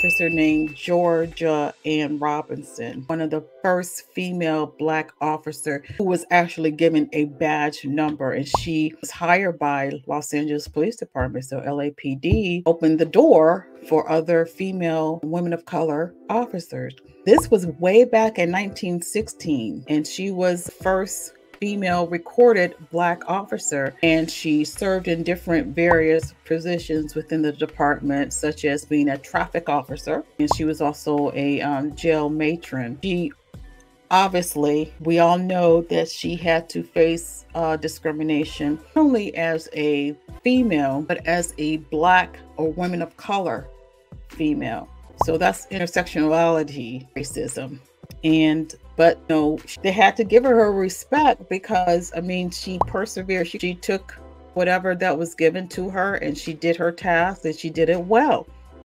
officer named Georgia Ann Robinson, one of the first female Black officer who was actually given a badge number. And she was hired by Los Angeles Police Department. So LAPD opened the door for other female women of color officers. This was way back in 1916, and she was the first female recorded Black officer, and she served in different various positions within the department, such as being a traffic officer, and she was also a jail matron. She obviously, we all know that she had to face discrimination not only as a female, but as a Black or women of color female. So that's intersectionality, racism. But you know, they had to give her respect because, I mean, she persevered. She took whatever that was given to her, and she did her task, and she did it well.